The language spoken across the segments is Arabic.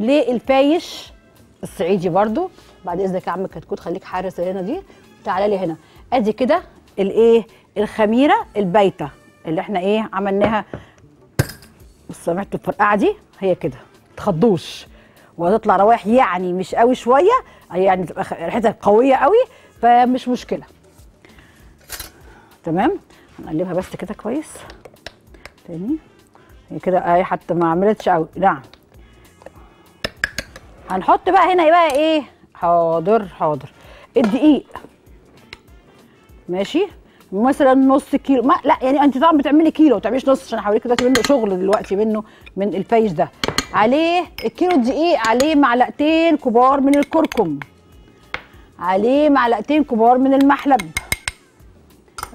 للفايش الصعيدي برضو. بعد اذنك يا عم كتكوت خليك حارس هنا دي، تعالى لي هنا. ادي كده الايه الخميره البايته اللي احنا ايه عملناها، سمعتوا الفرقعه دي؟ هي كده متخضوش وهتطلع روايح يعني مش قوي شويه، يعني تبقى ريحتها قويه قوي فمش مشكله. تمام، هنقلبها بس كده كويس تاني. هي كده اهي حتى ما عملتش قوي. نعم، هنحط بقى هنا بقى ايه، حاضر حاضر، الدقيق ماشي مثلا نص كيلو، ما لا يعني انت طبعا بتعملي كيلو ما تعمليش نص عشان حواليك دلوقتي منه شغل دلوقتي منه من الفايش ده. عليه الكيلو دقيق، عليه معلقتين كبار من الكركم، عليه معلقتين كبار من المحلب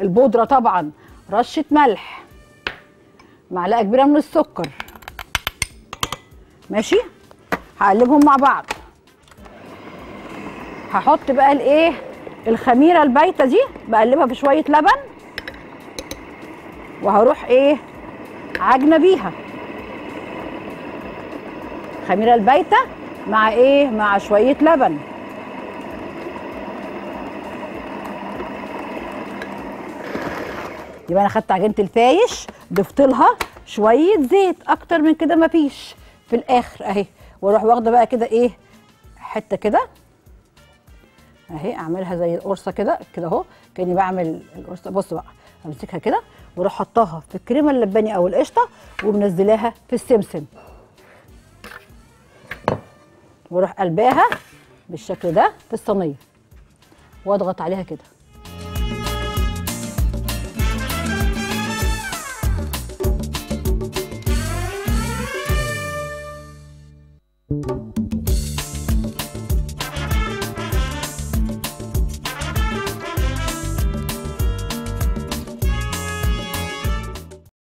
البودره طبعا، رشه ملح، معلقه كبيره من السكر. ماشي، هقلبهم مع بعض. هحط بقى الايه الخميره البايته دي، بقلبها في شويه لبن وهروح ايه عجنه بيها. الخميره البايته مع ايه مع شويه لبن. يبقى انا خدت عجينه الفايش ضفت لها شويه زيت، اكتر من كده مفيش في الاخر اهي. واروح واخده بقى كده ايه حته كده اهي، اعملها زي القرصه كده كده اهو، كاني بعمل القرصه. بص بقى امسكها كده واروح حطها في الكريمه اللباني او القشطه ومنزلاها في السمسم، واروح قلباها بالشكل ده في الصينيه واضغط عليها كده.